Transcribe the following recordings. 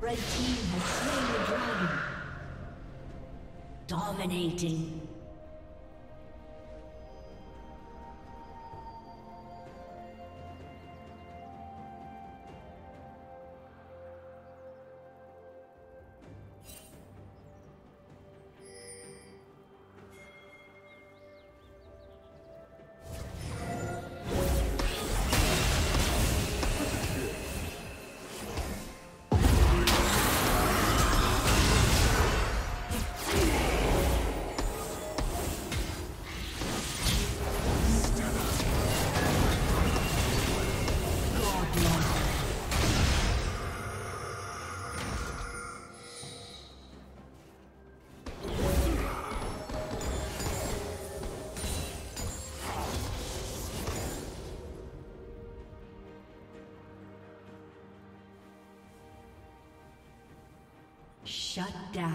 Red team has slain the dragon. Dominating. Shut down.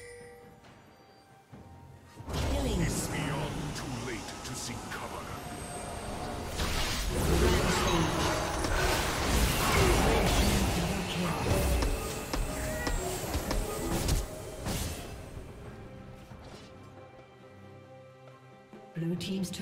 Blue team's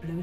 Blue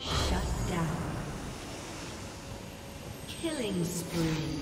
Shut down. Killing spree.